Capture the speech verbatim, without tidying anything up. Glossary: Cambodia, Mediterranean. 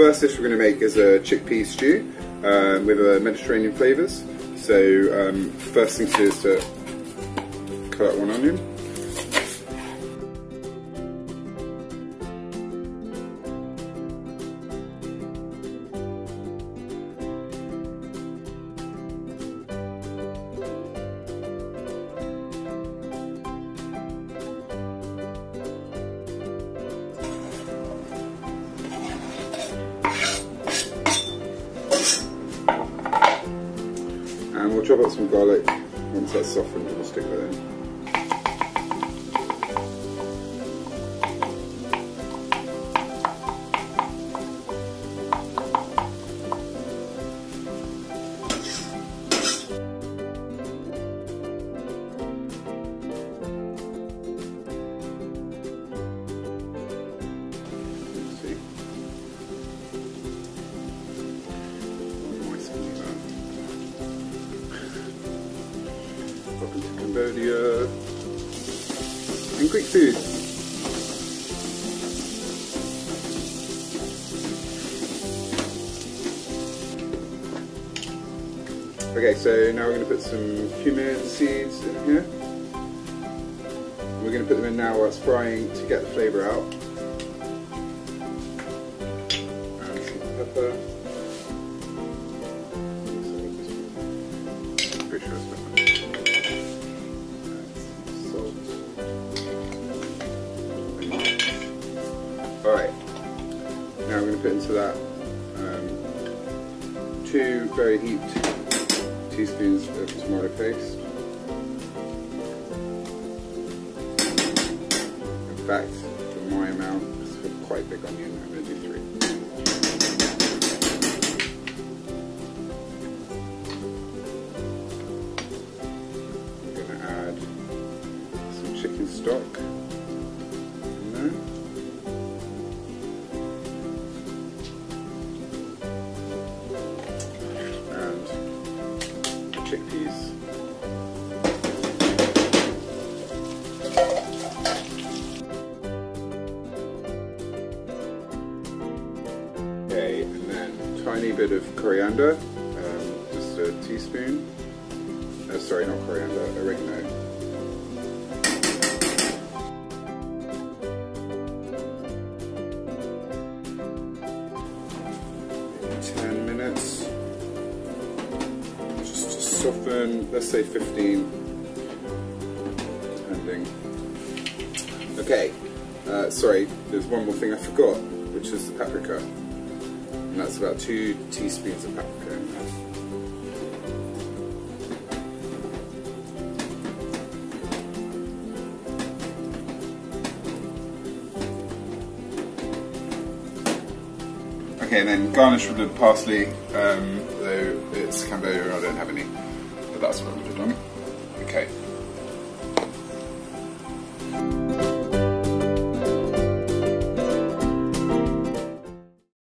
first dish we're going to make is a chickpea stew um, with uh, Mediterranean flavours. So um, first thing to do is to cut out one onion. And we'll chop up some garlic. Once that's softened, we'll stick that in. Let's see. Welcome to Cambodia and Greek food. Okay, so now we're going to put some cumin seeds in here. We're going to put them in now while it's frying to get the flavour out. And some pepper. I'm pretty sure it's pepper. Alright, now I'm going to put into that um, two very heaped teaspoons of tomato paste. In fact, for my amount, it's quite a big onion, I'm going to do three. I'm going to add some chicken stock in there. Chickpeas. Okay, and then a tiny bit of coriander, um, just a teaspoon. Oh, sorry, not coriander, oregano. ten minutes. Soften, let's say fifteen, depending. Okay, uh, sorry, there's one more thing I forgot, which is the paprika. And that's about two teaspoons of paprika in there. Okay, and then garnish with a bit of parsley, um, though it's Cambodia, I don't have any. That's what we've done. Okay.